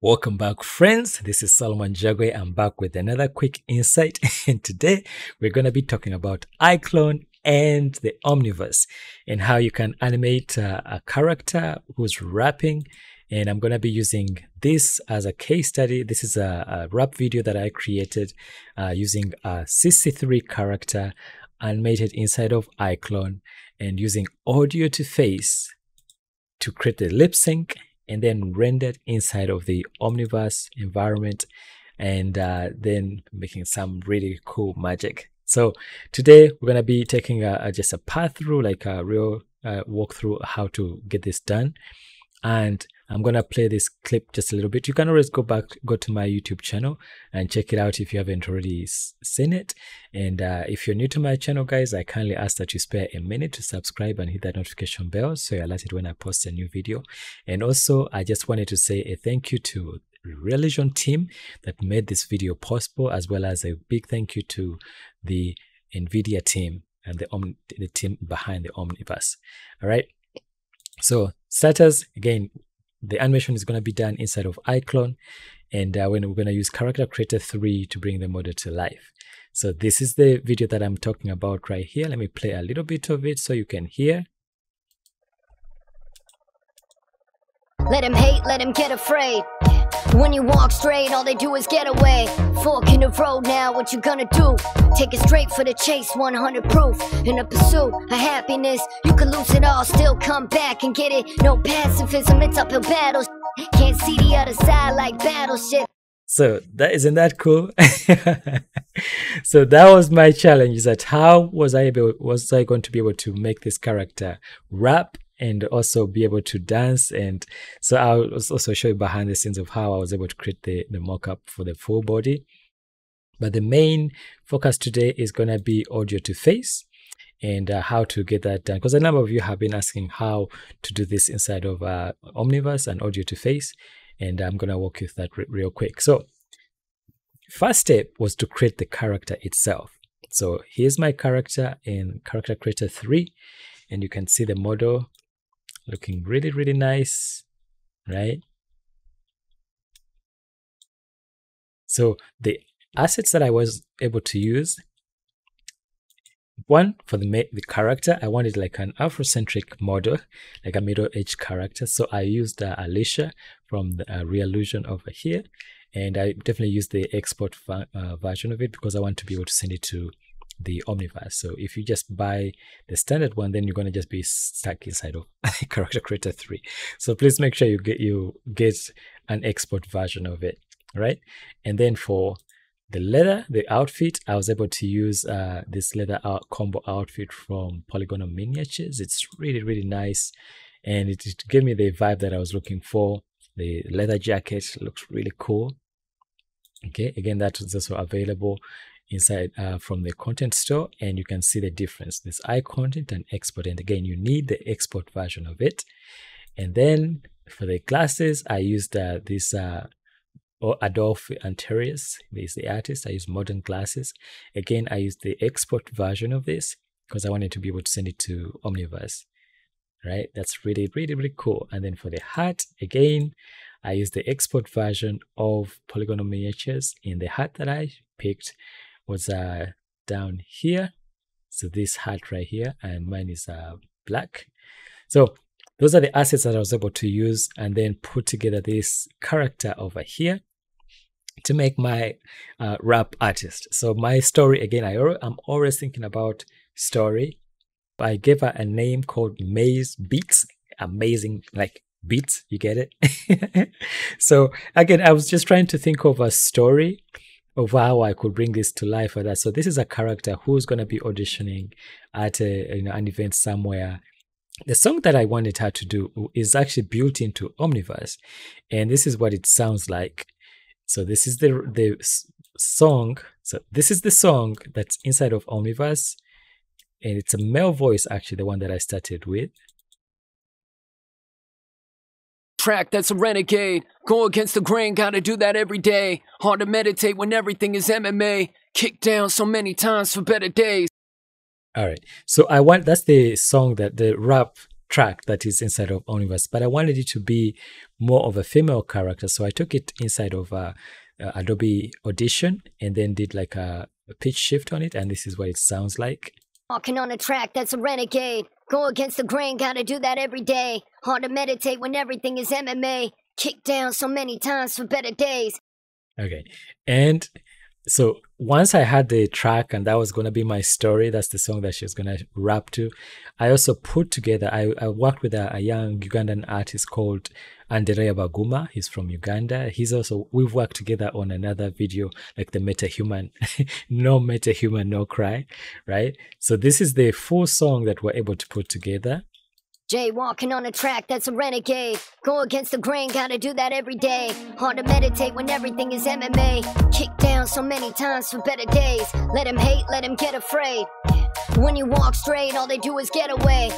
Welcome back, friends. This is Solomon Jagwe. I'm back with another quick insight, and today we're going to be talking about iClone and the Omniverse and how you can animate a character who's rapping. And I'm going to be using this as a case study. This is a rap video that I created using a CC3 character animated inside of iClone and using Audio2Face to create the lip sync and then rendered inside of the Omniverse environment, and then making some really cool magic. So today we're gonna be taking just a path through, like a real walkthrough, how to get this done. And I'm gonna play this clip just a little bit. You can always go back, go to my YouTube channel and check it out if you haven't already seen it. And if you're new to my channel, guys, I kindly ask that you spare a minute to subscribe and hit that notification bell so you're alerted when I post a new video. And also, I just wanted to say a thank you to the Reallusion team that made this video possible, as well as a big thank you to the Nvidia team and the team behind the Omniverse. All right. So starters, again, the animation is going to be done inside of iClone, and we're going to use Character Creator 3 to bring the model to life. So this is the video that I'm talking about right here. Let me play a little bit of it so you can hear. Let him hate, let him get afraid. When you walk straight, all they do is get away. Fork in the road now, what you gonna do? Take it straight for the chase, 100 proof. In the pursuit of happiness, you can lose it all, still come back and get it. No pacifism, it's uphill battle. Can't see the other side like battleship. So that isn't that cool? So that was my challenge, is that how was I going to be able to make this character rap and also be able to dance. And so I'll also show you behind the scenes of how I was able to create the mock-up for the full body. But the main focus today is going to be audio to face and how to get that done, because a number of you have been asking how to do this inside of Omniverse and audio to face, and I'm going to walk you through that real quick. So first step was to create the character itself. So here's my character in Character Creator 3, and you can see the model looking really, really nice, right? So the assets that I was able to use, one, for the character, I wanted like an Afrocentric model, like a middle-aged character. So I used Alicia from the Reallusion over here, and I definitely used the export version of it because I want to be able to send it to the Omniverse. So if you just buy the standard one, then you're going to just be stuck inside of Character Creator 3. So please make sure you get an export version of it, right? And then for the leather, the outfit, I was able to use this leather combo outfit from Polygonal Miniatures. It's really, really nice, and it gave me the vibe that I was looking for. The leather jacket looks really cool. Okay, again, that was also available inside from the content store, and you can see the difference. There's iContent and export, and again, you need the export version of it. And then for the glasses, I used this Adolf Anterius, this is the artist. I used modern glasses. Again, I used the export version of this because I wanted to be able to send it to Omniverse, right? That's really, really, really cool. And then for the hat, again, I used the export version of Polygonal Miniatures, and the hat that I picked was down here. So this hat right here, and mine is black. So those are the assets that I was able to use, and then put together this character over here to make my rap artist. So my story, again, I'm always thinking about story, but I gave her a name called Maze Beatz. Amazing, like beats, you get it? So again, I was just trying to think of a story of how I could bring this to life for that. So this is a character who's going to be auditioning at an event somewhere. The song that I wanted her to do is actually built into Omniverse, and this is what it sounds like. So this is the song. So this is the song that's inside of Omniverse, and it's a male voice, actually, the one that I started with. Track that's a renegade, go against the grain, gotta do that every day. Hard to meditate when everything is MMA, kicked down so many times for better days. All right, so that's the song, that the rap track that is inside of Omniverse, but I wanted it to be more of a female character. So I took it inside of Adobe Audition and then did like a pitch shift on it, and this is what it sounds like. Walking on a track, that's a renegade. Go against the grain, gotta do that every day. Hard to meditate when everything is MMA. Kicked down so many times for better days. Okay, and so once I had the track and that was going to be my story, that's the song that she was going to rap to, I also put together, I worked with a young Ugandan artist called Andereya Baguma. He's from Uganda. He's also, we've worked together on another video, like the metahuman, no metahuman, no cry, right? So this is the full song that we're able to put together. Jay walking on a track, that's a renegade. Go against the grain, gotta do that every day. Hard to meditate when everything is MMA. Kicked down so many times for better days. Let him hate, let him get afraid. When you walk straight, all they do is get away.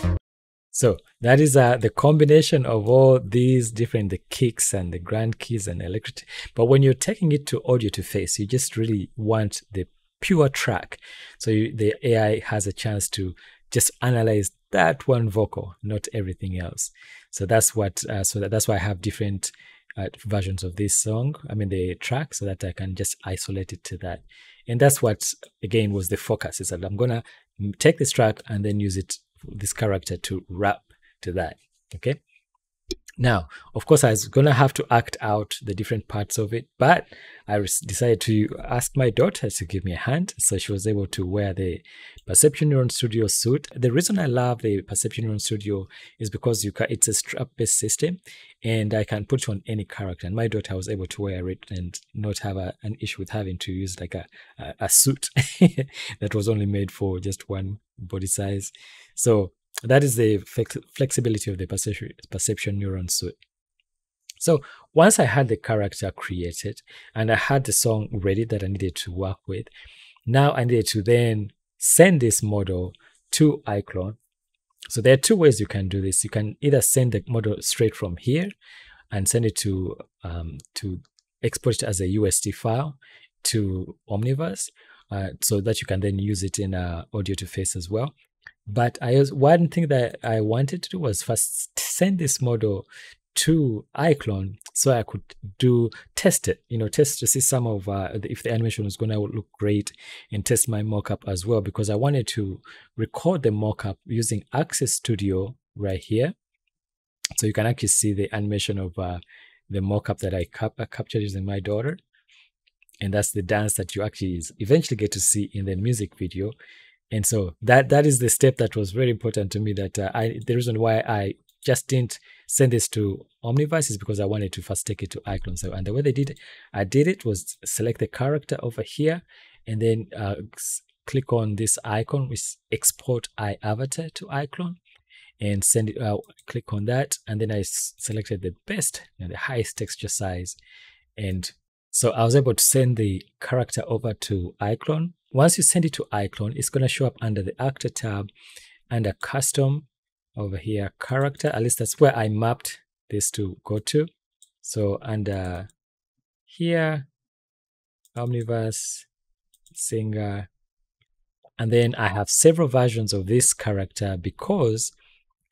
So that is the combination of all these different, the kicks and the grand keys and electric. But when you're taking it to audio to face, you just really want the pure track. So the AI has a chance to just analyze that one vocal, not everything else. So that's what that's why I have different versions of this song, I mean the track, so that I can just isolate it to that. And that's what again was the focus, is that I'm gonna take this track and then use it, this character, to rap to that. Okay, now of course I was gonna have to act out the different parts of it, but I decided to ask my daughter to give me a hand, so she was able to wear the Perception Neuron Studio suit. The reason I love the Perception Neuron Studio is because it's a strap-based system and I can put it on any character, and my daughter was able to wear it and not have an issue with having to use like a suit that was only made for just one body size. So that is the flexibility of the perception neuron suit. So once I had the character created and I had the song ready that I needed to work with, now I needed to then send this model to iClone. So there are two ways you can do this. You can either send the model straight from here and send it to export it as a USD file to Omniverse, so that you can then use it in audio to face as well. But one thing that I wanted to do was first send this model to iClone so I could test it, test to see some of if the animation was going to look great, and test my mockup as well, because I wanted to record the mockup using Axis Studio right here. So you can actually see the animation of the mockup that I captured using my daughter. And that's the dance that you actually eventually get to see in the music video. And so that is the step that was very important to me, that the reason why I just didn't send this to Omniverse is because I wanted to first take it to iClone. So, and the way I did it was select the character over here and then click on this icon, which export iAvatar to iClone, and send it out, click on that. And then I selected the best and the highest texture size. And so I was able to send the character over to iClone. Once you send it to iClone, it's going to show up under the actor tab, under custom over here, character. At least that's where I mapped this to go to. So under here, Omniverse, singer. And then I have several versions of this character, because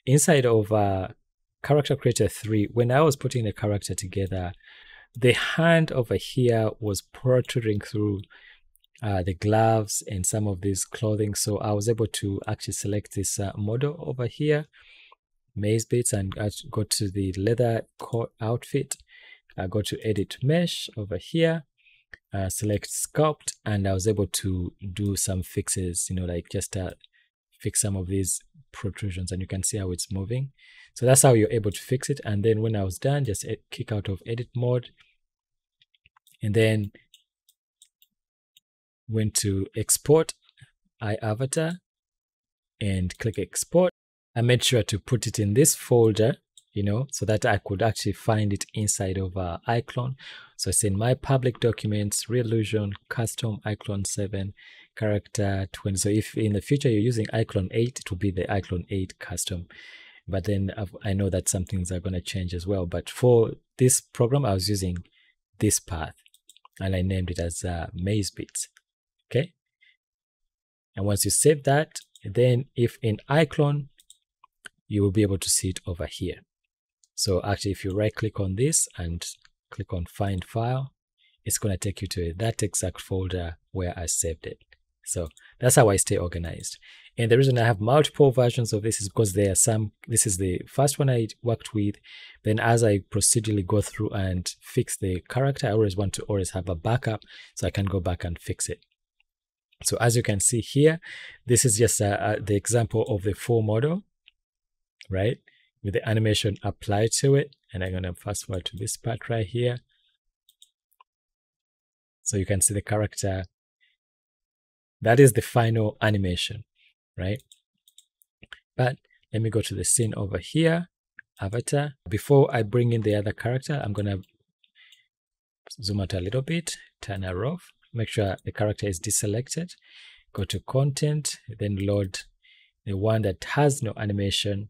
inside of Character Creator 3, when I was putting the character together, the hand over here was protruding through the gloves and some of these clothing. So I was able to actually select this model over here, Maze Beatz, and I go to the leather coat outfit. I go to edit mesh over here, select sculpt, and I was able to do some fixes, like just fix some of these protrusions, and you can see how it's moving. So that's how you're able to fix it. And then when I was done, just kick out of edit mode, and then went to export iAvatar and click export. I made sure to put it in this folder, so that I could actually find it inside of iClone. So it's in my public documents, Reallusion, custom iClone 7, character 20. So if in the future you're using iClone 8, it will be the iClone 8 custom. But then I know that some things are going to change as well. But for this program, I was using this path, and I named it as Maze Beatz. Okay, and once you save that, then if in iClone you will be able to see it over here. So actually, if you right click on this and click on Find File, it's going to take you to that exact folder where I saved it. So that's how I stay organized. And the reason I have multiple versions of this is because there are some, this is the first one I worked with. Then as I procedurally go through and fix the character, I always want to always have a backup so I can go back and fix it. So as you can see here, this is just the example of the full model, right? With the animation applied to it. And I'm going to fast forward to this part right here. So you can see the character. That is the final animation, right? But let me go to the scene over here, avatar. Before I bring in the other character, I'm going to zoom out a little bit, turn her off, make sure the character is deselected, go to content, then load the one that has no animation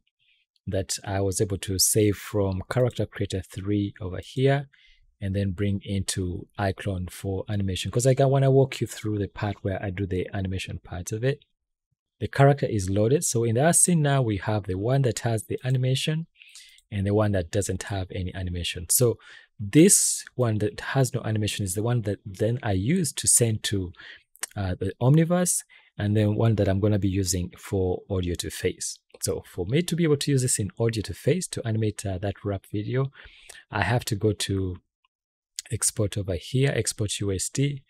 that I was able to save from Character Creator 3 over here, and then bring into iClone for animation, because I want to walk you through the part where I do the animation part of it. The character is loaded. So in our scene now, we have the one that has the animation and the one that doesn't have any animation. So this one that has no animation is the one that then I use to send to the Omniverse, and then one that I'm going to be using for Audio to Face. So for me to be able to use this in Audio to Face to animate that rap video, I have to go to export over here, export USD,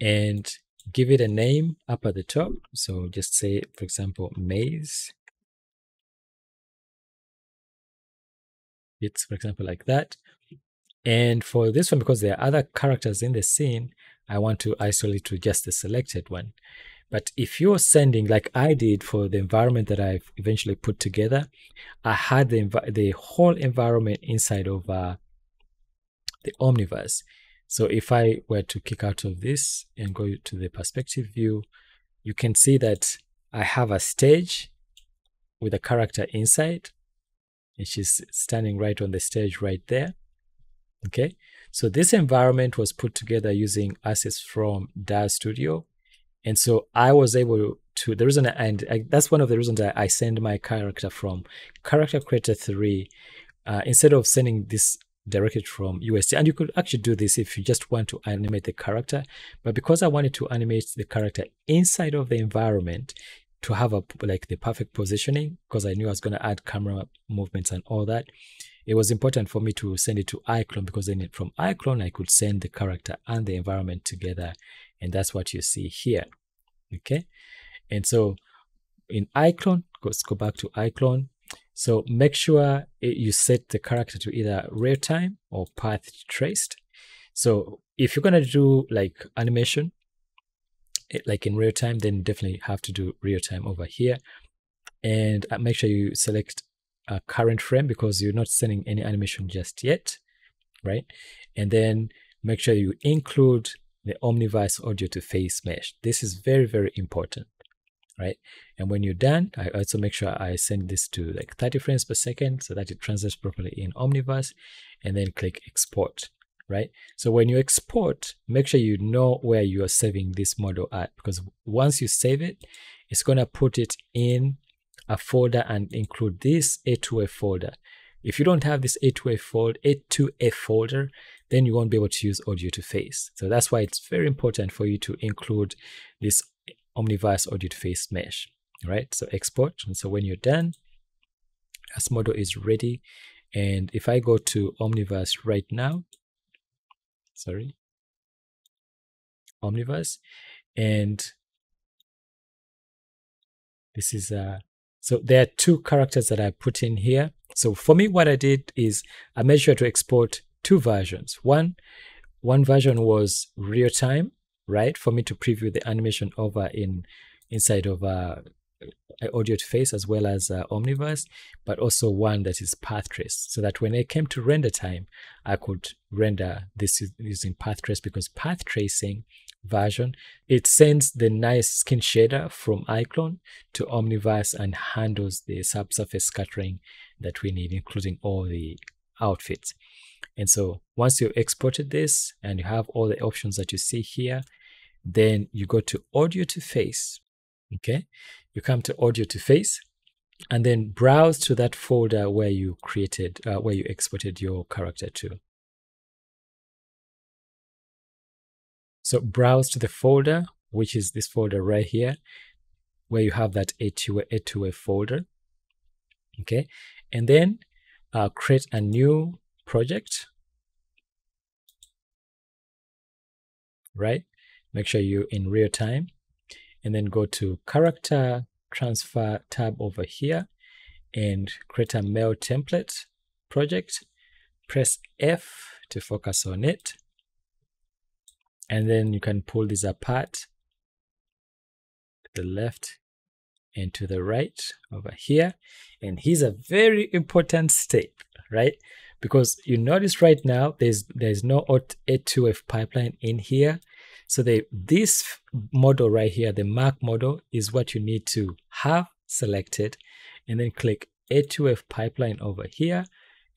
and give it a name up at the top. So just say, for example, Maze Beatz, for example, like that. And for this one, because there are other characters in the scene, I want to isolate to just the selected one. But if you're sending, like I did for the environment that I've eventually put together, I had the whole environment inside of the Omniverse. So if I were to kick out of this and go to the perspective view, you can see that I have a stage with a character inside, and she's standing right on the stage right there. Okay, so this environment was put together using assets from DAZ Studio. And so I was able to, the reason, that's one of the reasons that I send my character from Character Creator 3 instead of sending this directly from USD. And you could actually do this if you just want to animate the character. But because I wanted to animate the character inside of the environment to have the perfect positioning, because I knew I was going to add camera movements and all that, it was important for me to send it to iClone, because then from iClone I could send the character and the environment together. And that's what you see here, okay? And so in iClone, let's go back to iClone. So make sure you set the character to either real time or path traced. So if you're gonna do like animation, like in real time, then definitely have to do real time over here. And make sure you select a current frame, because you're not sending any animation just yet, right? And then make sure you include the Omniverse Audio to Face mesh. This is very, very important, right? And when you're done, I also make sure I send this to like 30 frames per second so that it translates properly in Omniverse, and then click export, right? So when you export, make sure you know where you are saving this model at, because once you save it, it's going to put it in a folder and include this A2A folder. If you don't have this A2A folder, then you won't be able to use Audio to Face. So that's why it's very important for you to include this Omniverse Audio to Face mesh. All right, so export. And so when you're done, as model is ready. And if I go to Omniverse right now, sorry, Omniverse, and this is so there are two characters that I put in here. So for me, what I did is I made sure to export two versions. One version was real time, right, for me to preview the animation over inside of Audio to Face as well as Omniverse, but also one that is path trace, so that when it came to render time, I could render this using path trace, because path tracing version, it sends the nice skin shader from iClone to Omniverse and handles the subsurface scattering that we need, including all the outfits. And so once you exported this and you have all the options that you see here, then you go to Audio to Face. Okay, you come to Audio to Face, and then browse to that folder where you created, where you exported your character to. So browse to the folder, which is this folder right here, where you have that A2A folder. Okay, and then create a new project. Right, make sure you're in real time, and then go to Character Transfer tab over here, and create a mail template project. Press F to focus on it, and then you can pull this apart to the left and to the right over here. And here's a very important step, right? Because you notice right now there's no A2F pipeline in here. So this model right here, the Mark model, is what you need to have selected, and then click A2F pipeline over here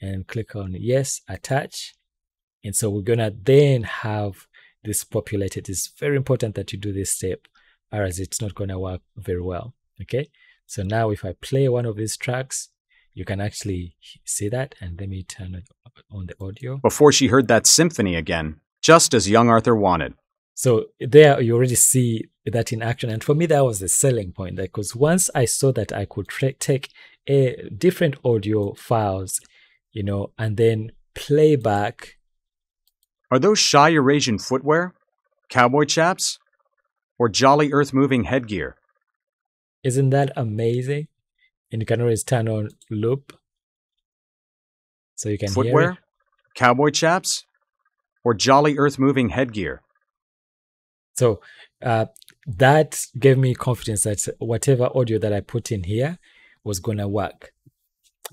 and click on yes, attach. And so we're gonna then have this populated. It's very important that you do this step, or else it's not gonna work very well. Okay, so now if I play one of these tracks, you can actually see that. And let me turn it on the audio. Before she heard that symphony again, just as young Arthur wanted. So there you already see that in action. And for me, that was the selling point, because once I saw that I could take different audio files, you know, and then play back. Are those shy Eurasian footwear, cowboy chaps, or jolly earth-moving headgear? Isn't that amazing? And you can always turn on loop, so you can footwear, hear it. Cowboy chaps, or jolly earth-moving headgear. So that gave me confidence that whatever audio that I put in here was gonna work.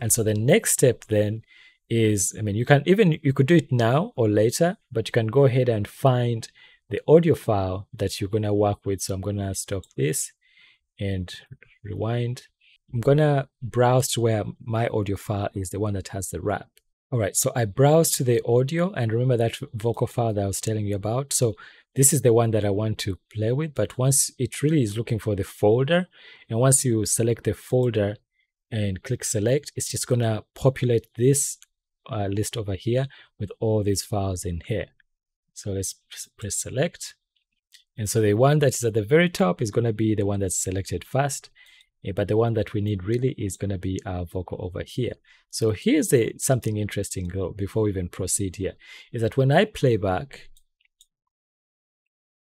And so the next step then is, I mean, you could do it now or later, but you can go ahead and find the audio file that you're gonna work with. So I'm gonna stop this and rewind. I'm gonna browse to where my audio file is, the one that has the wrap. All right, so I browsed to the audio, and remember that vocal file that I was telling you about. So this is the one that I want to play with, but once it really is looking for the folder, and once you select the folder and click select, it's just gonna populate this list over here with all these files in here. So let's press select. And so the one that is at the very top is gonna be the one that's selected first. But the one that we need really is going to be our vocal over here. So here's something interesting though, before we even proceed here, is that when I play back.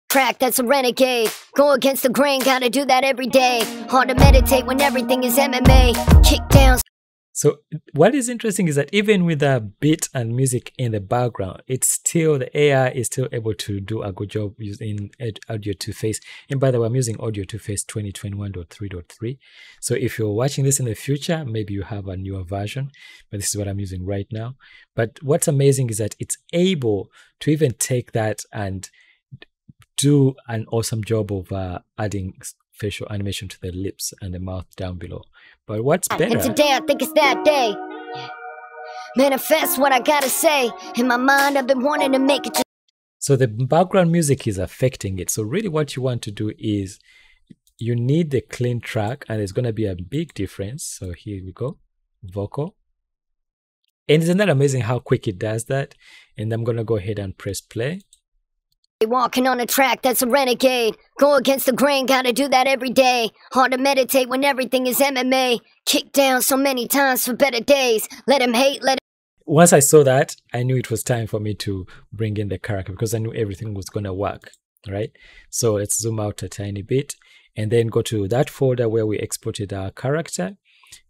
Track that's a renegade, go against the grain, gotta do that every day. Hard to meditate when everything is MMA, kick downs. So what is interesting is that even with a beat and music in the background, it's still, the AI is still able to do a good job using Audio2Face. And by the way, I'm using Audio2Face 2021.3.3. So if you're watching this in the future, maybe you have a newer version, but this is what I'm using right now. But what's amazing is that it's able to even take that and do an awesome job of adding facial animation to the lips and the mouth down below. But what's better? And today I think it's that day. Manifest what I gotta say. In my mind I've been wanting to make it. So the background music is affecting it. So really what you want to do is you need the clean track, and there's going to be a big difference. So here we go. Vocal. And isn't that amazing how quick it does that? And I'm going to go ahead and press play. Walking on a track that's a renegade, go against the grain, gotta do that every day. Hard to meditate when everything is MMA, kick down so many times for better days. Let him hate, let him. Once I saw that, I knew it was time for me to bring in the character, because I knew everything was gonna work, right? So let's zoom out a tiny bit and then go to that folder where we exported our character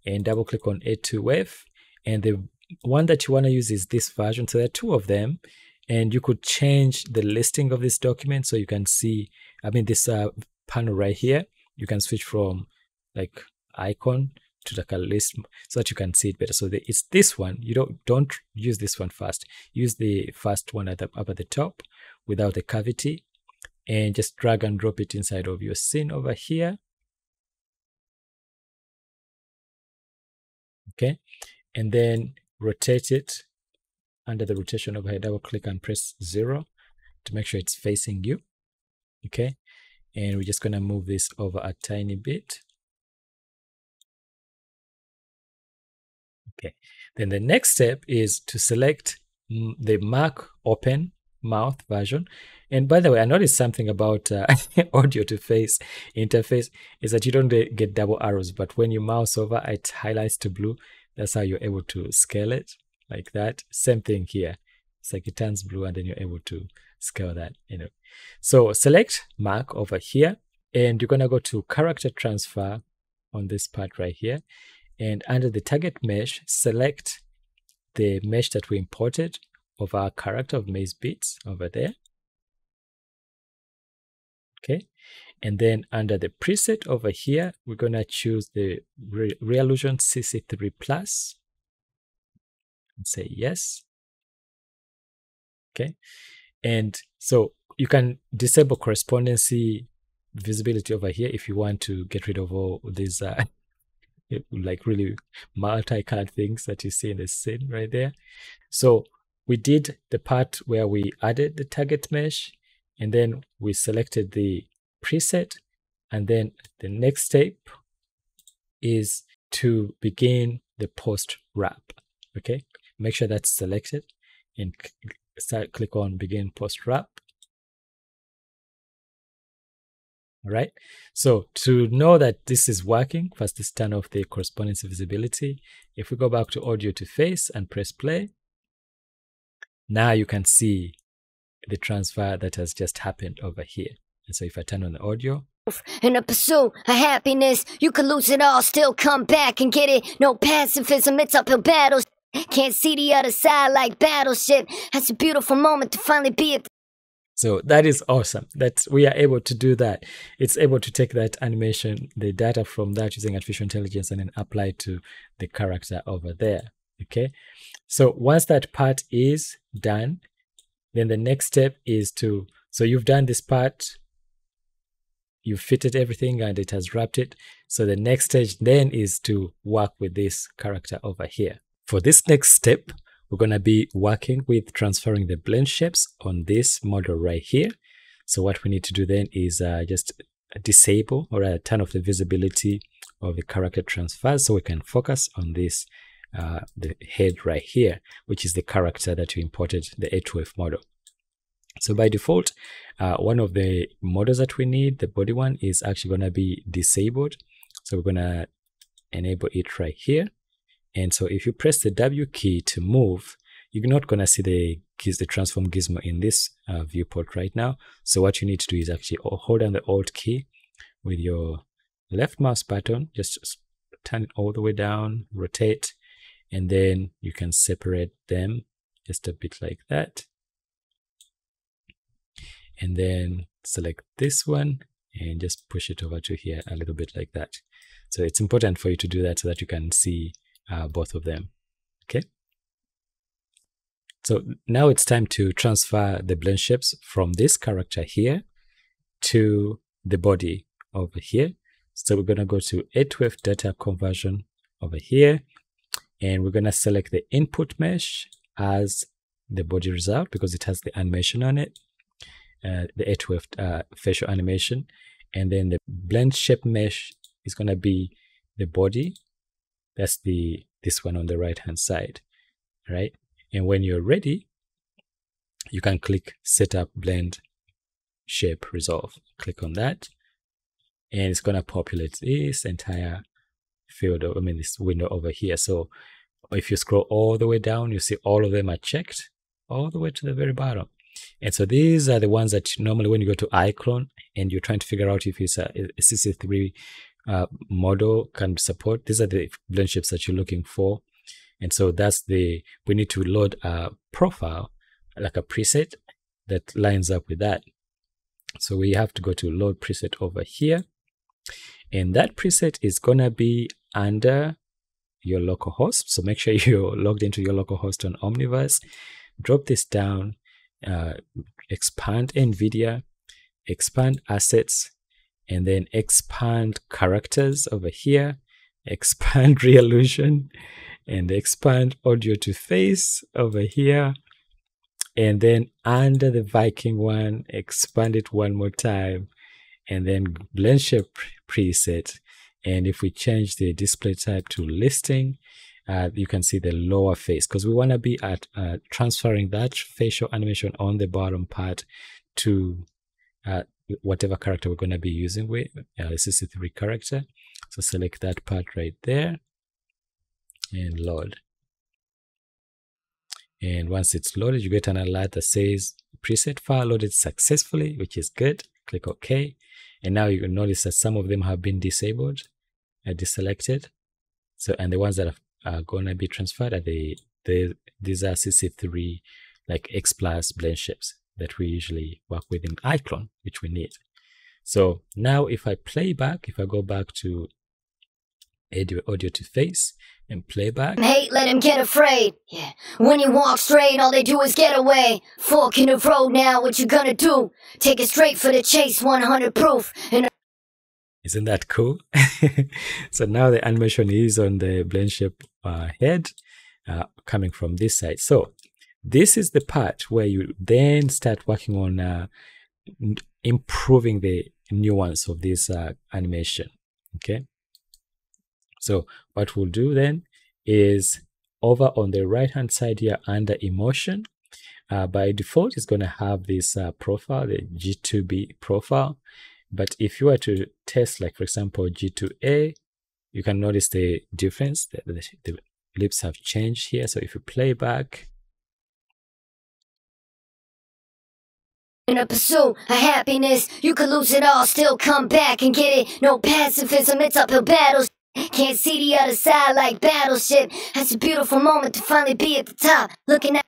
and double click on A2F. And the one that you want to use is this version. So there are two of them. And you could change the listing of this document, so you can see, I mean, this panel right here, you can switch from like icon to like a list so that you can see it better. So it's this one. You don't use this one first. Use the first one up at the top without the cavity, and just drag and drop it inside of your scene over here. Okay, and then rotate it. Under the rotation overhead, double click and press 0 to make sure it's facing you. Okay, and we're just going to move this over a tiny bit. Okay. Then the next step is to select the Mac open mouth version. And by the way, I noticed something about Audio to Face interface is that you don't get double arrows, but when you mouse over, it highlights to blue. That's how you're able to scale it like that. Same thing here. It's like it turns blue and then you're able to scale that, you know. So select Mac over here, and you're going to go to character transfer on this part right here. And under the target mesh, select the mesh that we imported of our character of Maze Beatz over there. Okay. And then under the preset over here, we're going to choose the Reallusion CC3 Plus and say yes. Okay. And so you can disable correspondency visibility over here if you want to get rid of all these like really multicolored things that you see in the scene right there. So we did the part where we added the target mesh, and then we selected the preset, and then the next step is to begin the post wrap. Okay, make sure that's selected and click on begin post wrap. All right, so to know that this is working, first let's turn off the correspondence visibility. If we go back to Audio to Face and press play, now you can see the transfer that has just happened over here. And so if I turn on the audio, in a pursuit of happiness, you can lose it all, still come back and get it. No pacifism, it's uphill battle. Can't see the other side like Battleship. That's a beautiful moment to finally be at. So that is awesome that we are able to do that. It's able to take that animation, the data from that using artificial intelligence, and then apply it to the character over there. Okay. So once that part is done, then the next step is to, so you've done this part, you've fitted everything and it has wrapped it. So the next stage then is to work with this character over here. For this next step, we're going to be working with transferring the blend shapes on this model right here. So what we need to do then is just disable or turn off the visibility of the character transfer so we can focus on this, the head right here, which is the character that we imported, the A2F model. So by default, one of the models that we need, the body one, is actually going to be disabled. So we're going to enable it right here. And so if you press the W key to move, you're not going to see the transform gizmo in this viewport right now. So what you need to do is actually hold down the Alt key with your left mouse button, just turn it all the way down, rotate, and then you can separate them just a bit like that. And then select this one and just push it over to here a little bit like that. So it's important for you to do that so that you can see both of them. Okay, so now it's time to transfer the blend shapes from this character here to the body over here. So we're going to go to A2F data conversion over here, and we're going to select the input mesh as the body result because it has the animation on it, the A2F facial animation, and then the blend shape mesh is going to be the body. That's this one on the right hand side, right? And when you're ready, you can click Setup Blend Shape Resolve. Click on that, and it's gonna populate this entire field, I mean this window over here. So if you scroll all the way down, you see all of them are checked all the way to the very bottom. And so these are the ones that normally when you go to iClone and you're trying to figure out if it's a CC3 model can support, these are the blend shapes that you're looking for. And so that's we need to load a profile, like a preset that lines up with that. So we have to go to load preset over here, and that preset is gonna be under your local host. So make sure you're logged into your local host on Omniverse. Drop this down, expand Nvidia, expand assets, and then expand characters over here, expand Reallusion, and expand Audio to Face over here. And then under the Viking one, expand it one more time, and then blend shape preset. And if we change the display type to listing, you can see the lower face, because we want to be at transferring that facial animation on the bottom part to whatever character we're going to be using with the CC3 character. So select that part right there and load. And once it's loaded, you get an alert that says preset file loaded successfully, which is good. Click OK. And now you can notice that some of them have been disabled and deselected. So, and the ones that are going to be transferred are these are CC3 like X plus blend shapes that we usually work with in iClone, which we need. So now if I play back, if I go back to Audio to Face and play back. Hate, let him get afraid. Yeah. When you walk straight, all they do is get away. Fork in the road now, what you gonna do? Take it straight for the chase, 100 proof. And isn't that cool? So now the animation is on the blend shape head coming from this side. So this is the part where you then start working on improving the nuance of this animation. Okay. So what we'll do then is over on the right-hand side here under emotion, by default, it's going to have this profile, the G2B profile. But if you were to test, like, for example, G2A, you can notice the difference. The lips have changed here. So if you play back. In a pursuit of happiness, you could lose it all, still come back and get it. No pacifism, it's uphill battles. Can't see the other side like Battleship. That's a beautiful moment to finally be at the top, looking at.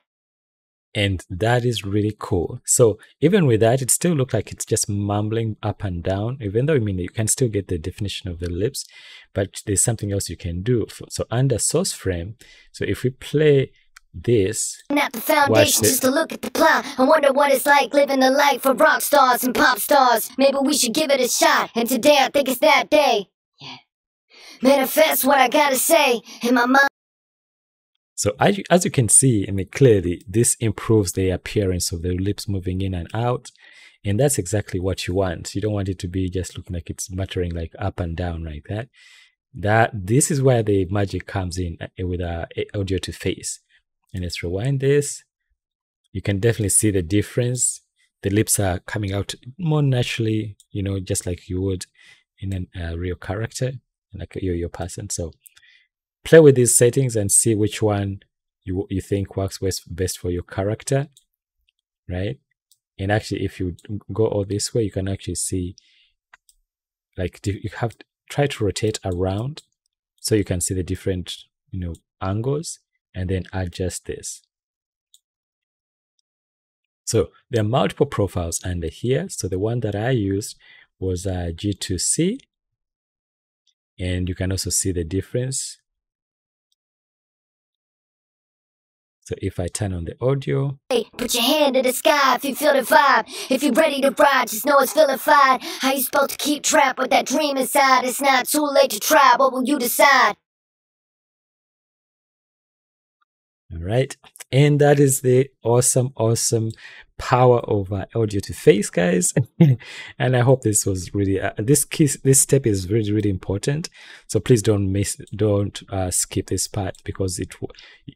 And that is really cool. So even with that, it still looks like it's just mumbling up and down, even though, I mean, you can still get the definition of the lips, but there's something else you can do. So under source frame, so if we play this, not the foundation, just to look at the plot. I wonder what it's like living the life of rock stars and pop stars. Maybe we should give it a shot. And today I think it's that day. Yeah. Manifest what I gotta say in my mind. So as you can see, I mean, clearly this improves the appearance of the lips moving in and out, and that's exactly what you want. You don't want it to be just looking like it's muttering like up and down like that. This is where the magic comes in with Audio to Face. And let's rewind this. You can definitely see the difference. The lips are coming out more naturally, you know, just like you would in a real character, like your person. So play with these settings and see which one you think works best for your character, right? And actually, if you go all this way, you can actually see, like, you have to try to rotate around so you can see the different, you know, angles, and then adjust this. So there are multiple profiles under here. So the one that I used was G2C. And you can also see the difference. So if I turn on the audio. Hey, put your hand in the sky if you feel the vibe. If you're ready to ride, just know it's vilified. How you supposed to keep track with that dream inside? It's not too late to try. What will you decide? All right. And that is the awesome, awesome power over Audio to Face, guys. And I hope this was really this step is really, really important. So please don't skip this part, because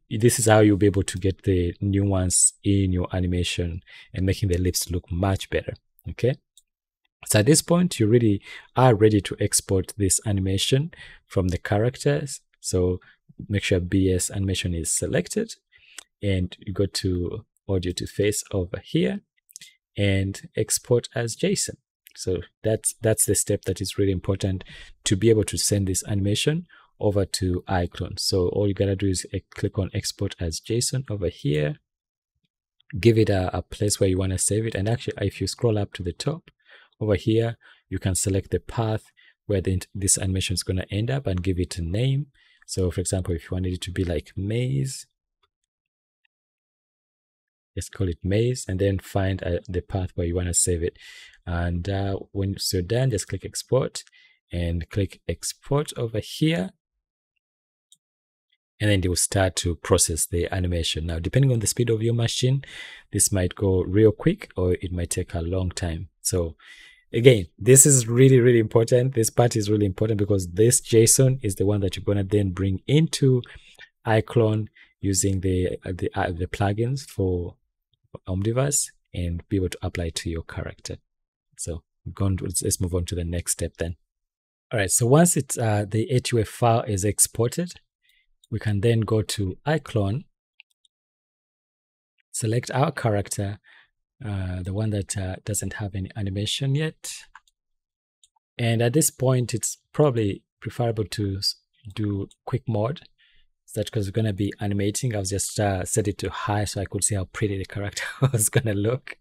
this is how you'll be able to get the nuance in your animation and making the lips look much better. Okay. So at this point, you really are ready to export this animation from the characters. So make sure BS animation is selected, and you go to Audio to Face over here and export as JSON. So that's the step that is really important to be able to send this animation over to iClone. So all you gotta do is click on export as JSON over here, give it a place where you want to save it. And actually, if you scroll up to the top over here, you can select the path where this animation is going to end up and give it a name. So, for example, if you wanted it to be like Maze, let's call it Maze, and then find the path where you want to save it. And when you're done, just click Export and click Export over here. And then it will start to process the animation. Now, depending on the speed of your machine, this might go real quick or it might take a long time. So, again, this is really, really important. This part is really important because this JSON is the one that you're going to then bring into iClone using the plugins for Omniverse and be able to apply it to your character. So let's move on to the next step then. All right, so once it's the HUF file is exported, we can then go to iClone, select our character, the one that doesn't have any animation yet. And at this point, it's probably preferable to do quick mode. That's because we're going to be animating. I was just set it to high so I could see how pretty the character was going to look.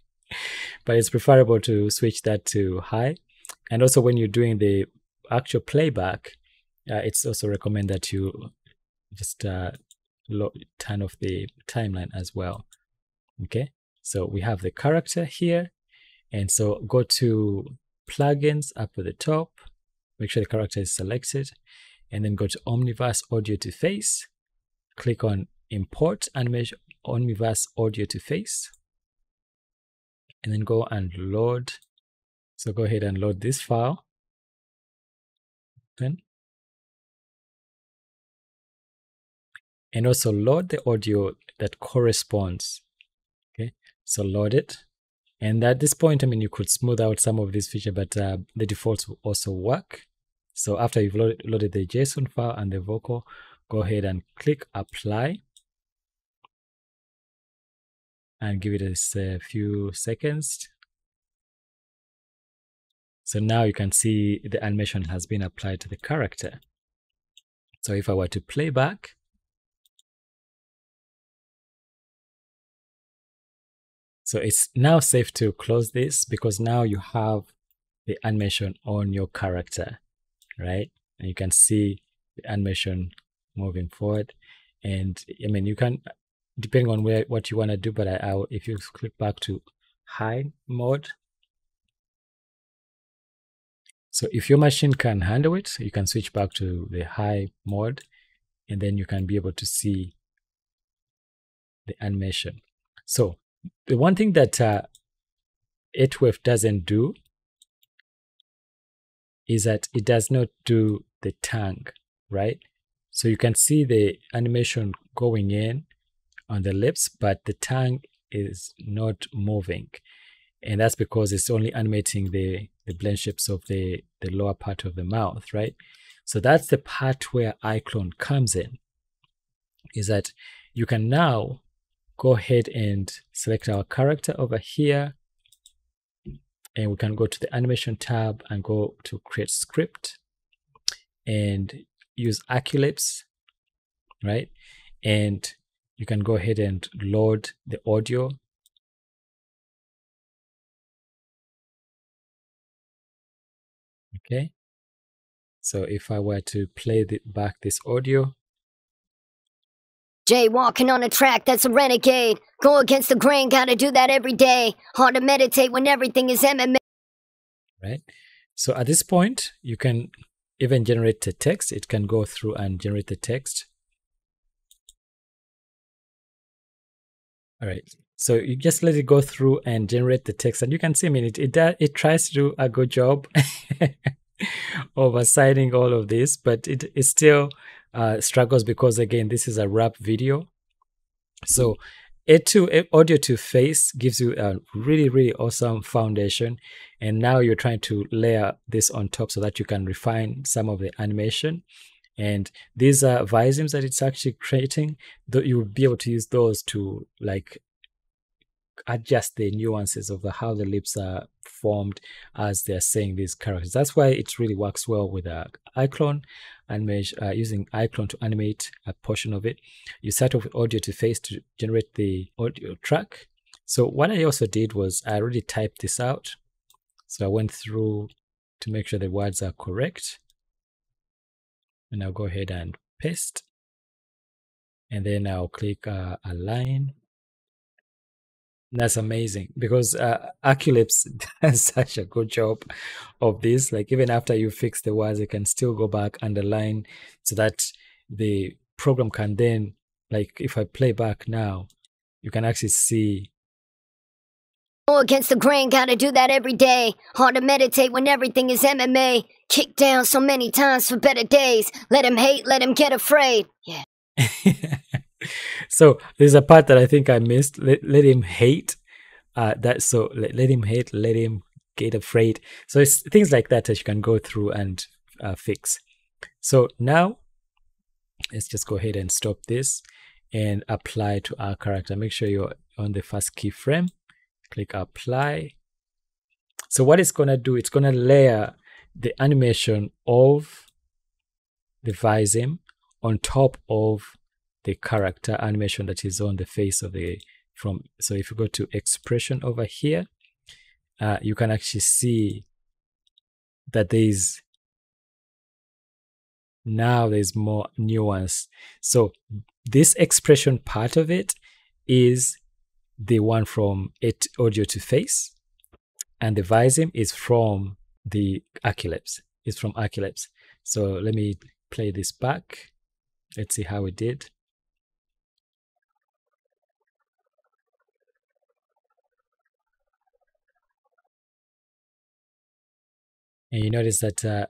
But it's preferable to switch that to high. And also when you're doing the actual playback, it's also recommended that you just turn off the timeline as well. Okay, so we have the character here. And so go to plugins up at the top. Make sure the character is selected. And then go to Omniverse Audio to Face. Click on Import Animation Omniverse Audio to Face, and then go and load. So go ahead and load this file. Open. And also load the audio that corresponds. Okay, so load it. And at this point, I mean, you could smooth out some of this feature, but the defaults will also work. So after you've loaded the JSON file and the vocal, go ahead and click Apply and give it a few seconds. So now you can see the animation has been applied to the character. So if I were to play back, so it's now safe to close this because now you have the animation on your character. Right, and you can see the animation moving forward, and I mean you can, depending on what you want to do. But if you click back to high mode, so if your machine can handle it, you can switch back to the high mode, and then you can be able to see the animation. So the one thing that HWF doesn't do is that it does not do the tongue, right? So you can see the animation going in on the lips, but the tongue is not moving. And that's because it's only animating the blend shapes of the lower part of the mouth, right? So that's the part where iClone comes in, is that you can now go ahead and select our character over here. And we can go to the animation tab and go to create script and use AccuLips, right? And you can go ahead and load the audio. Okay. So if I were to play back this audio. Jaywalking on a track, that's a renegade. Go against the grain, gotta do that every day. Hard to meditate when everything is MMA. Right? So at this point, you can even generate the text. It can go through and generate the text. All right. So you just let it go through and generate the text. And you can see, I mean, it tries to do a good job of assigning all of this, but it still struggles because, again, this is a rap video. So Audio to Face gives you a really, really awesome foundation. And now you're trying to layer this on top so that you can refine some of the animation. And these are Visms that it's actually creating. You will be able to use those to like adjust the nuances of how the lips are formed as they're saying these characters. That's why it really works well with iClone. Using iClone to animate a portion of it. You start off with Audio to Face to generate the audio track. So what I also did was I already typed this out. So I went through to make sure the words are correct. And I'll go ahead and paste. And then I'll click Align. That's amazing because AccuLips does such a good job of this. Like even after you fix the words, you can still go back, underline, so that the program can then, like if I play back now, you can actually see. Go against the grain, gotta do that every day. Hard to meditate when everything is MMA. Kicked down so many times for better days. Let him hate, let him get afraid. Yeah. So there's a part that I think I missed. Let him hate. Let him hate. Let him get afraid. So it's things like that you can go through and fix. So now let's just go ahead and stop this and apply to our character. Make sure you're on the first keyframe. Click apply. So what it's gonna do, it's gonna layer the animation of the Vism on top of the character animation that is on the face of the from. So if you go to expression over here, you can actually see that there's more nuance. So this expression part of it is the one from Audio to Face, and the Vism is from the AccuLips. It's from AccuLips. So let me play this back. Let's see how we did. And you notice that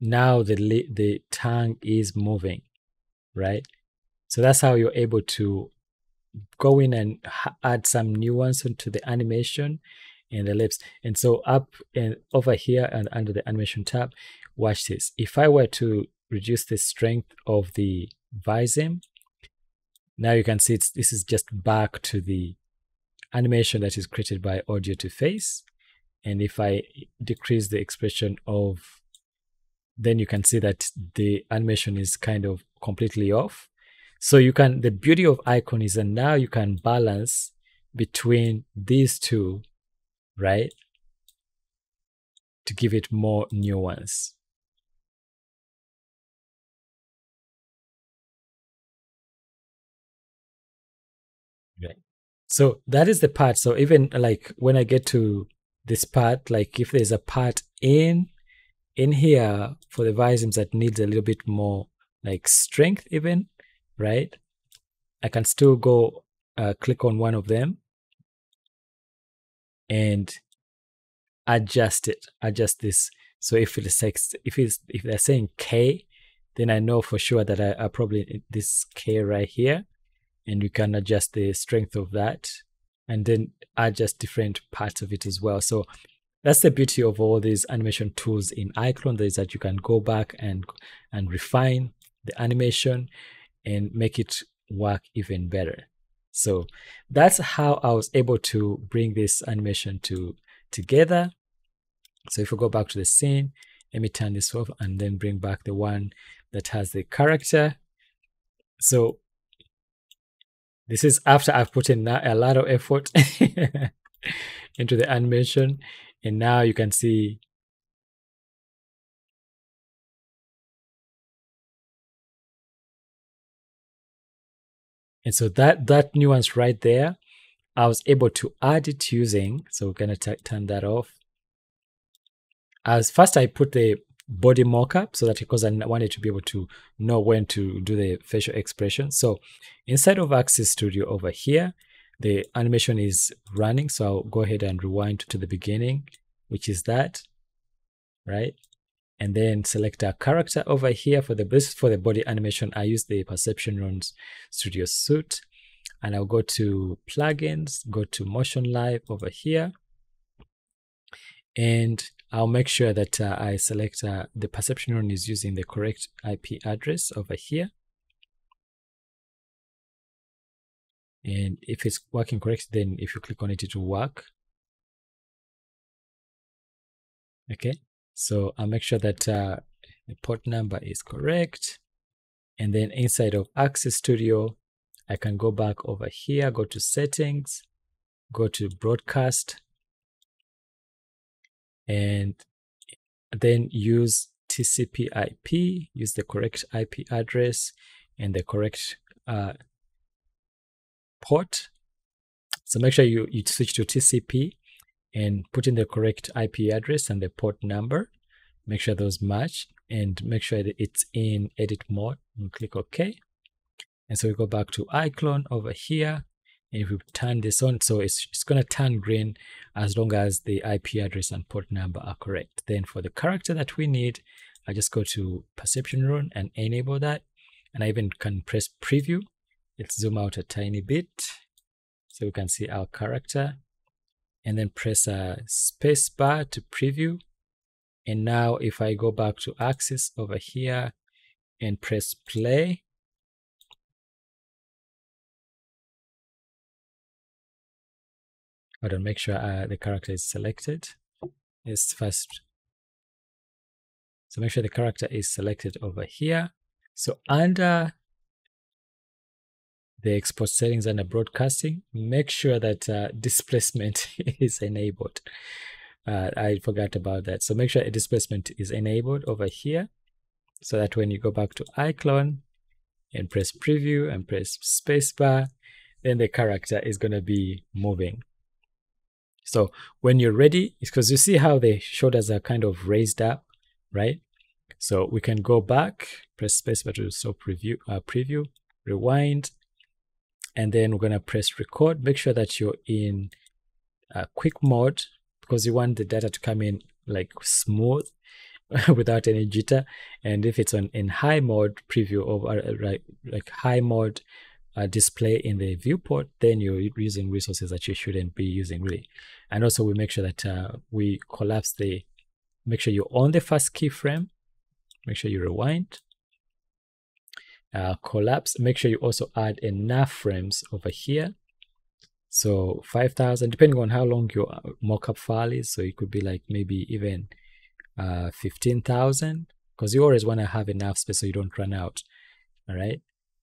now the tongue is moving, right? So that's how you're able to go in and add some nuance into the animation and the lips. And so up and over here and under the animation tab, watch this. If I were to reduce the strength of the Vism, now you can see this is just back to the animation that is created by Audio to Face. And if I decrease the expression of, then you can see that the animation is kind of completely off. So you can, the beauty of iClone is that now you can balance between these two, right? To give it more nuance. Right. So that is the part. So even like when I get to this part, like if there's a part in here for the Visms that needs a little bit more like strength even, right? I can still go click on one of them and adjust it, adjust this. So if it's like, if they're saying K, then I know for sure that I probably this K right here, and you can adjust the strength of that and then adjust different parts of it as well. So that's the beauty of all these animation tools in iClone, is that you can go back and refine the animation and make it work even better. So that's how I was able to bring this animation together. So if we go back to the scene, let me turn this off and then bring back the one that has the character. So this is after I've put in a lot of effort into the animation, and now you can see and so that nuance right there, I was able to add it using, so we're going to turn that off. As first I put the body mock-up, so that because I wanted to be able to know when to do the facial expression. So inside of Axis Studio over here, the animation is running. So I'll go ahead and rewind to the beginning, which is that, right? And then select our character over here for the body animation. I use the Perception Neuron Studio suit, and I'll go to plugins, go to Motion Live over here, and I'll make sure that I select the Perception Neuron is using the correct IP address over here. And if it's working correct, then if you click on it, it will work. Okay, so I'll make sure that the port number is correct. And then inside of Axis Studio, I can go back over here, go to settings, go to broadcast, and then use TCP/IP, use the correct IP address and the correct port. So make sure you switch to TCP and put in the correct IP address and the port number. Make sure those match and make sure that it's in edit mode and click OK. And so we go back to iClone over here. And if we turn this on, so it's going to turn green as long as the IP address and port number are correct. Then for the character that we need, I just go to Perception Neuron and enable that. and I even can press preview. Let's zoom out a tiny bit so we can see our character, and then press a space bar to preview. And now if I go back to Axis over here and press play, hold on, make sure the character is selected. Yes, first. So make sure the character is selected over here. So under the export settings under broadcasting, make sure that displacement is enabled. I forgot about that. So make sure displacement is enabled over here, so that when you go back to iClone and press preview and press spacebar, then the character is going to be moving. So when you're ready, it's because you see how the shoulders are kind of raised up, right? So we can go back, press spacebar to stop preview, rewind, and then we're going to press record. Make sure that you're in quick mode, because you want the data to come in like smooth without any jitter. And if it's on in high mode preview over like high mode display in the viewport, then you're using resources that you shouldn't be using really. And also we make sure that we collapse the, make sure you're on the first keyframe, make sure you rewind, collapse, make sure you also add enough frames over here. So 5,000, depending on how long your mockup file is. So it could be like maybe even 15,000, because you always want to have enough space so you don't run out. All right.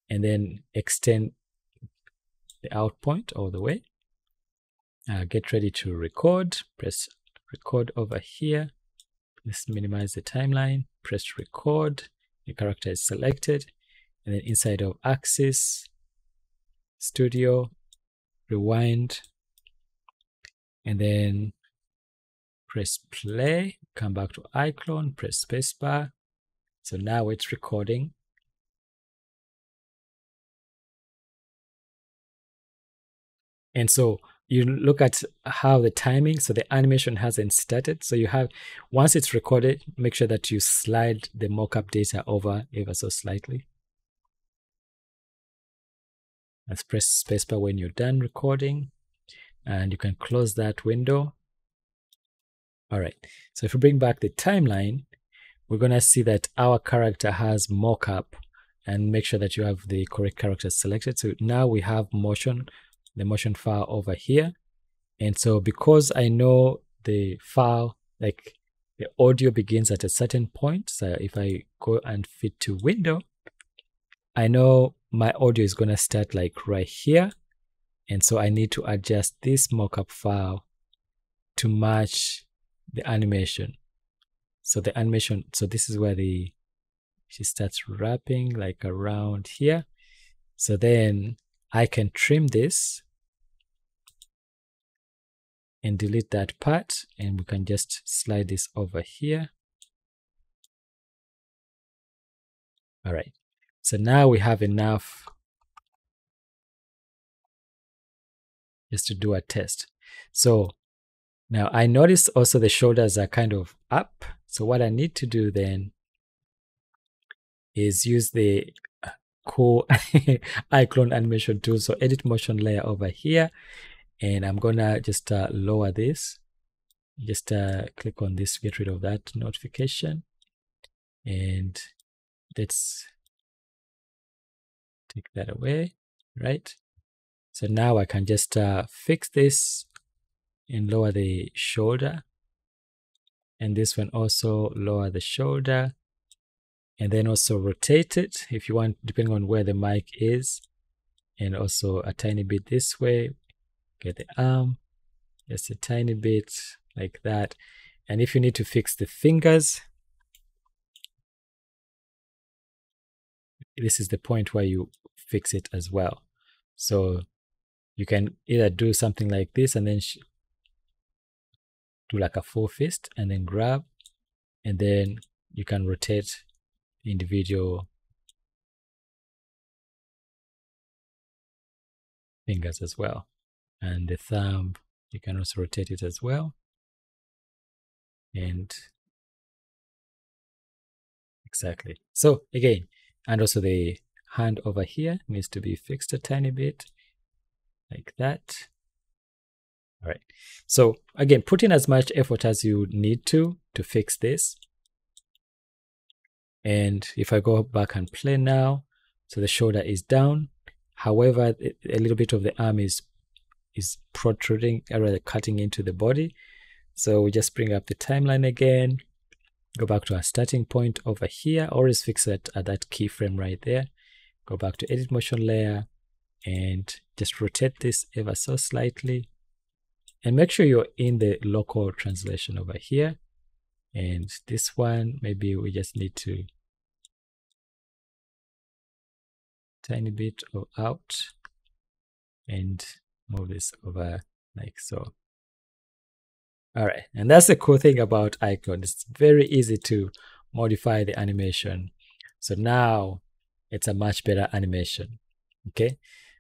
And then extend the out point all the way. Get ready to record. Press record over here. Let's minimize the timeline. Press record. The character is selected. And then inside of Axis Studio, rewind, and then press play, come back to iClone, press spacebar. So now it's recording. And so you look at how the timing, so the animation hasn't started. So you have, once it's recorded, make sure that you slide the mockup data over ever so slightly. Let's press spacebar when you're done recording, and you can close that window. All right, so if we bring back the timeline, we're gonna see that our character has mockup, and make sure that you have the correct character selected. So now we have motion, the motion file over here. And so because I know the file, like the audio begins at a certain point, so if I go and fit to window, I know my audio is going to start like right here. And so I need to adjust this mockup file to match the animation. So the animation, so this is where the, she starts wrapping like around here. So then I can trim this and delete that part, and we can just slide this over here. All right. So now we have enough just to do a test. So now I notice also the shoulders are kind of up. So what I need to do then is use the cool iClone animation tool. So edit motion layer over here, and I'm gonna just lower this. Just click on this, get rid of that notification, and let's take that away, right? So now I can just fix this and lower the shoulder, and this one also lower the shoulder, and then also rotate it if you want, depending on where the mic is, and also a tiny bit this way. Get the arm just a tiny bit like that, and if you need to fix the fingers, this is the point where you fix it as well. So you can either do something like this and then do like a full fist and then grab, and then you can rotate individual fingers as well. And the thumb, you can also rotate it as well. And exactly. So again, and also the hand over here needs to be fixed a tiny bit, like that. All right. So again, put in as much effort as you need to fix this. And if I go back and play now, so the shoulder is down. However, a little bit of the arm is protruding, or rather cutting into the body. So we just bring up the timeline again, go back to our starting point over here, always fix it at that keyframe right there. Go back to edit motion layer and just rotate this ever so slightly. And make sure you're in the local translation over here. And this one, maybe we just need to tiny bit of out and move this over like so. All right, and that's the cool thing about iClone. It's very easy to modify the animation. So now it's a much better animation, okay?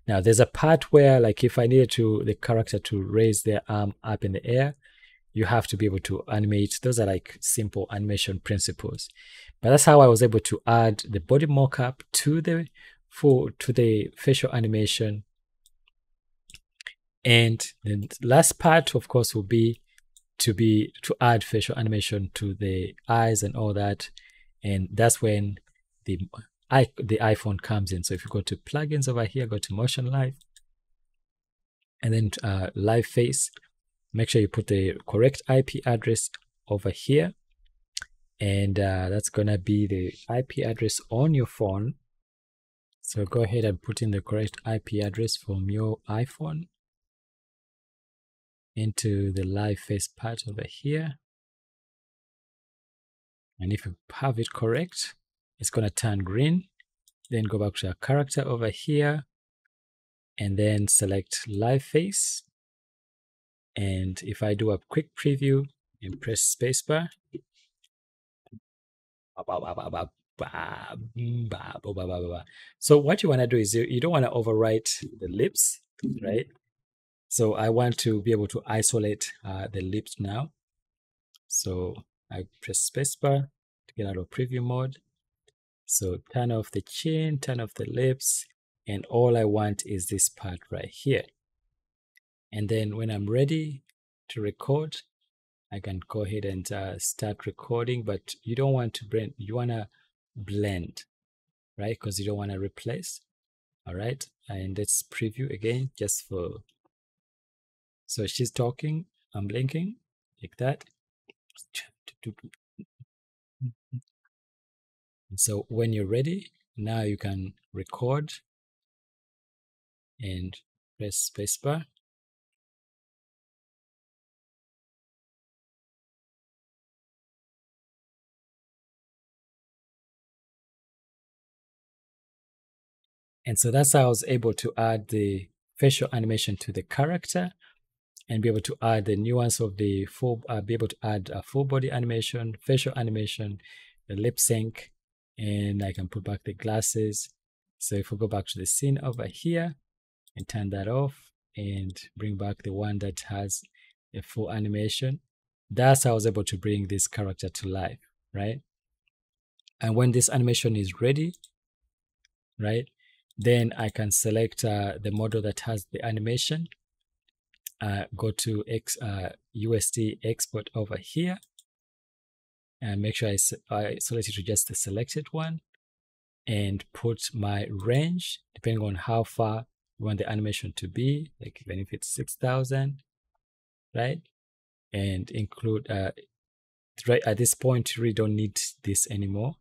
Now there's a part where, like, if I needed to, the character to raise their arm up in the air, you have to be able to animate. Those are like simple animation principles. But that's how I was able to add the body mockup to the facial animation. And the last part, of course, will be to add facial animation to the eyes and all that, and that's when the iPhone comes in. So if you go to plugins over here, go to Motion Live, and then Live Face, make sure you put the correct IP address over here, and that's gonna be the IP address on your phone. So go ahead and put in the correct IP address from your iPhone into the live face part over here. And if you have it correct, it's gonna turn green. Then go back to our character over here and then select live face. And if I do a quick preview and press spacebar, so what you wanna do is you don't wanna overwrite the lips, right? So I want to be able to isolate the lips now. So I press spacebar to get out of preview mode. So turn off the chin, turn off the lips, and all I want is this part right here. And then when I'm ready to record, I can go ahead and start recording, but you don't want to blend, you want to blend, right? Because you don't want to replace. All right, and let's preview again just for. So she's talking, I'm blinking, like that. And so when you're ready, now you can record and press spacebar. And so that's how I was able to add the facial animation to the character, and be able to add the nuance of the full, be able to add a full body animation, facial animation, the lip sync, and I can put back the glasses. So if we go back to the scene over here and turn that off and bring back the one that has a full animation, that's how I was able to bring this character to life, right? And when this animation is ready, right, then I can select the model that has the animation. Go to USD export over here and make sure I select it to just the selected one and put my range depending on how far you want the animation to be, like even if it's 6,000, right? And include, right at this point, you really don't need this anymore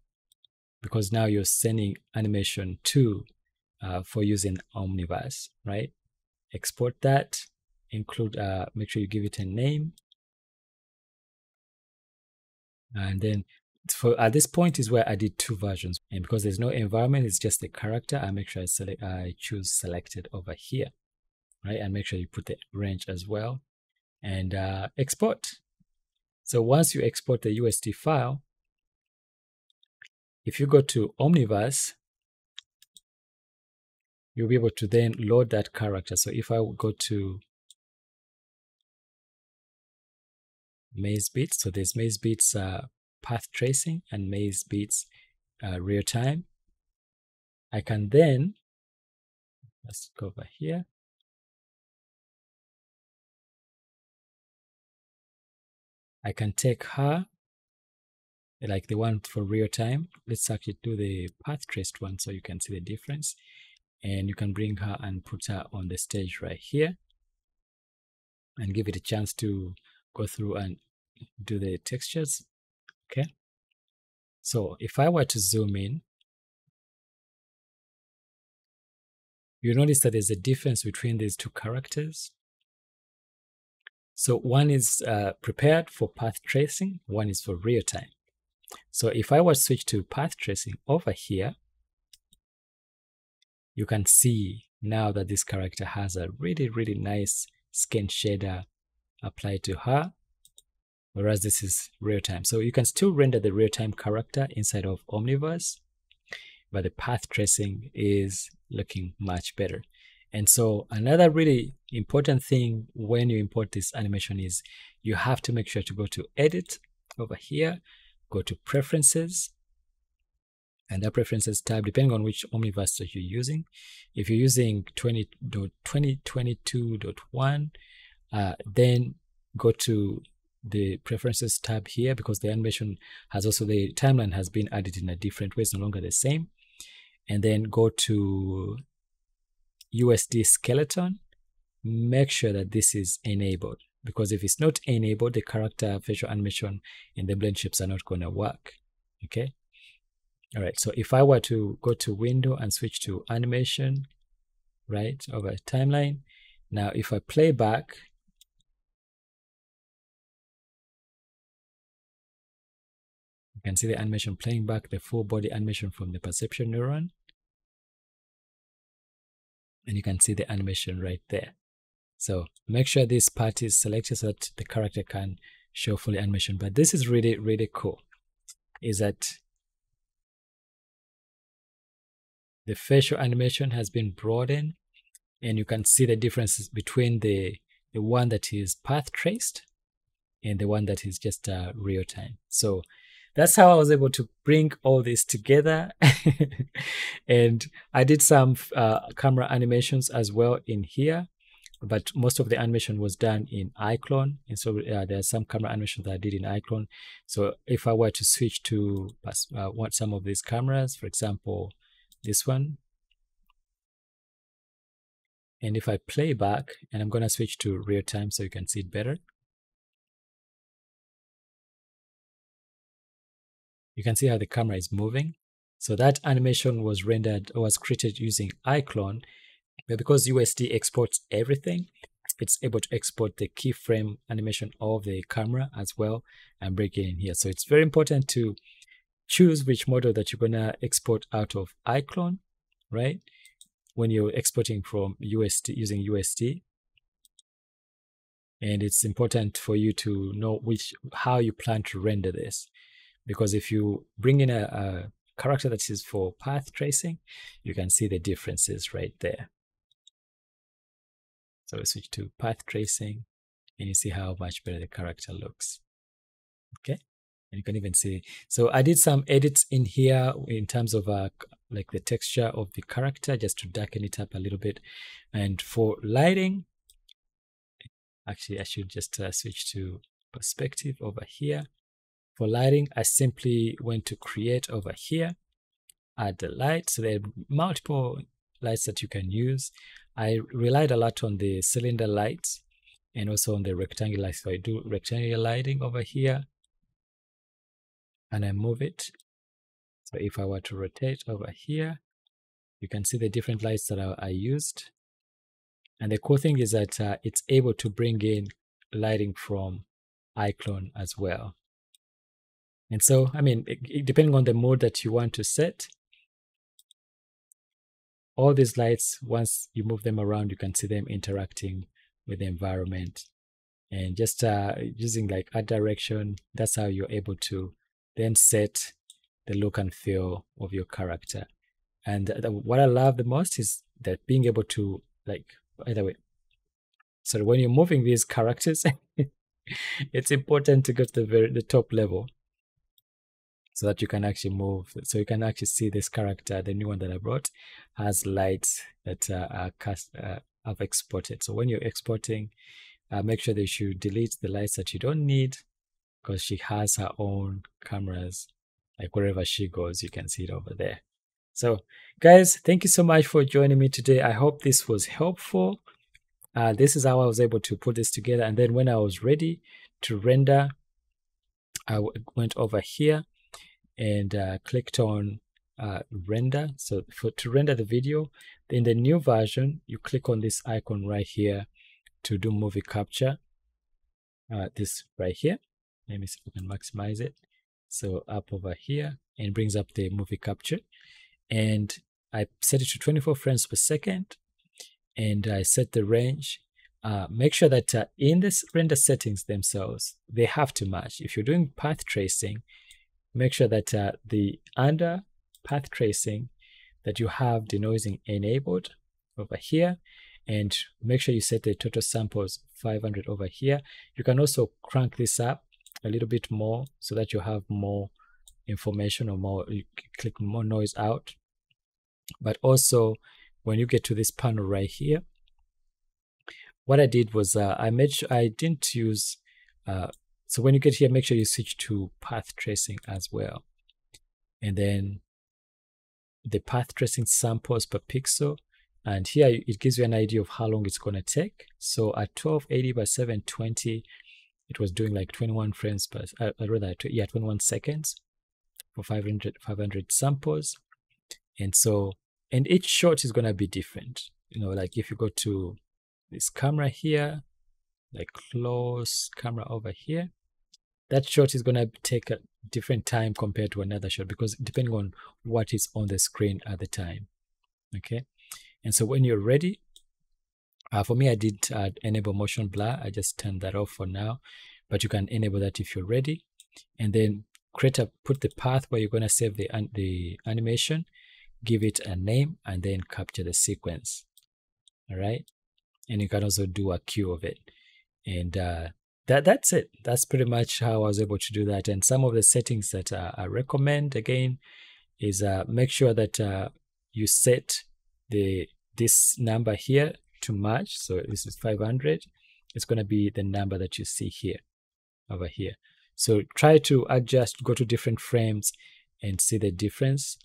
because now you're sending animation to for using Omniverse, right? Export that. Include, make sure you give it a name, and then for at this point is where I did two versions, and because there's no environment, it's just the character. I make sure I choose selected over here, right, and make sure you put the range as well, and export. So once you export the USD file, if you go to Omniverse, you'll be able to then load that character. So if I go to Maze Beatz, so there's Maze Beatz path tracing and Maze Beatz real time. I can then, let's go over here. I can take her, like the one for real time. Let's actually do the path traced one so you can see the difference. And you can bring her and put her on the stage right here and give it a chance to go through and do the textures. Okay. So if I were to zoom in, you notice that there's a difference between these two characters. So one is prepared for path tracing, one is for real time. So if I were to switch to path tracing over here, you can see now that this character has a really, really nice skin shader applied to her, whereas this is real time. So you can still render the real time character inside of Omniverse, but the path tracing is looking much better. And so another really important thing when you import this animation is you have to make sure to go to Edit over here, go to Preferences, and the Preferences tab, depending on which Omniverse that you're using. If you're using 20.20.22.1, then go to the Preferences tab here, because the animation has also, the timeline has been added in a different way, it's no longer the same. And then go to USD skeleton, make sure that this is enabled, because if it's not enabled, the character facial animation and the blend shapes are not going to work. Okay. All right. So if I were to go to window and switch to animation, right, over timeline. Now, if I play back, you can see the animation playing back, the full body animation from the perception neuron. And you can see the animation right there. So make sure this part is selected so that the character can show full animation. But this is really, really cool, is that the facial animation has been broadened, and you can see the differences between the one that is path traced and the one that is just real time. So that's how I was able to bring all this together. And I did some camera animations as well in here, but most of the animation was done in iClone. And so there are some camera animations that I did in iClone. So if I were to switch to some of these cameras, for example, this one, and if I play back, and I'm going to switch to real time so you can see it better. You can see how the camera is moving. So that animation was rendered or was created using iClone, but because USD exports everything, it's able to export the keyframe animation of the camera as well and bring it in here. So it's very important to choose which model that you're gonna export out of iClone, right? When you're exporting from USD, using USD. And it's important for you to know how you plan to render this. Because if you bring in a character that is for path tracing, you can see the differences right there. So we switch to path tracing, and you see how much better the character looks. Okay, and you can even see. So I did some edits in here in terms of like the texture of the character, just to darken it up a little bit. And for lighting, actually I should just switch to perspective over here. For lighting, I simply went to create over here, add the light. So there are multiple lights that you can use. I relied a lot on the cylinder lights and also on the rectangular lights. So I do rectangular lighting over here and I move it. So if I were to rotate over here, you can see the different lights that I used. And the cool thing is that it's able to bring in lighting from iClone as well. And so, I mean, depending on the mode that you want to set, all these lights, once you move them around, you can see them interacting with the environment. And just using like a direction, that's how you're able to then set the look and feel of your character. And what I love the most is that being able to, like, by the way, so when you're moving these characters, it's important to go to the top level. so that you can actually move. So you can actually see this character, the new one that I brought, has lights that I've exported. So when you're exporting, make sure that you delete the lights that you don't need, because she has her own cameras. Like wherever she goes, you can see it over there. So guys, thank you so much for joining me today. I hope this was helpful. This is how I was able to put this together. And then when I was ready to render, I went over here and clicked on render. So to render the video, in the new version, you click on this icon right here to do movie capture. This right here. Let me see if I can maximize it. So up over here, and brings up the movie capture. And I set it to 24 frames per second. And I set the range. Make sure that in this render settings themselves, they have to match. If you're doing path tracing, make sure that the under path tracing that you have denoising enabled over here, and make sure you set the total samples 500 over here. You can also crank this up a little bit more so that you have more information or more, you click more noise out. But also, when you get to this panel right here, what I did was I made sure I didn't use, so when you get here, make sure you switch to path tracing as well. And then the path tracing samples per pixel. And here it gives you an idea of how long it's going to take. So at 1280 by 720, it was doing like 21 frames per, rather, yeah, 21 seconds for 500 samples. And so, and each shot is going to be different. You know, like if you go to this camera here, like close camera over here, that shot is going to take a different time compared to another shot, because depending on what is on the screen at the time. Okay. And so when you're ready, for me, I did enable motion blur. I just turned that off for now, but you can enable that if you're ready. And then create a, put the path where you're going to save the animation, give it a name, and then capture the sequence. All right. And you can also do a queue of it. And that's it. That's pretty much how I was able to do that. And some of the settings that I recommend, again, is make sure that you set this number here to match. So this is 500. It's going to be the number that you see here, over here. So try to adjust, go to different frames and see the difference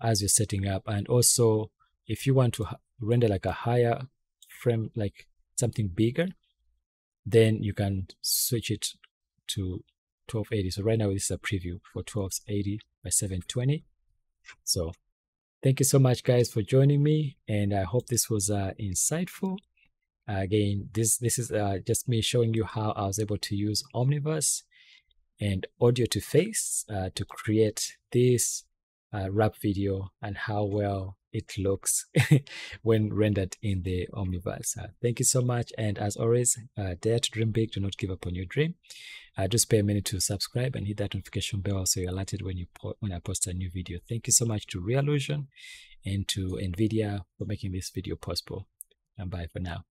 as you're setting up. And also, if you want to render like a higher frame, like something bigger, then you can switch it to 1280. So right now this is a preview for 1280 by 720. So thank you so much guys for joining me, and I hope this was insightful. Again, this is just me showing you how I was able to use Omniverse and Audio to Face to create this rap video, and how well it looks when rendered in the Omniverse. Thank you so much, and as always, dare to dream big. Do not give up on your dream. Just spare a minute to subscribe and hit that notification bell so you're alerted when I post a new video. Thank you so much to Reallusion and to Nvidia for making this video possible, and bye for now.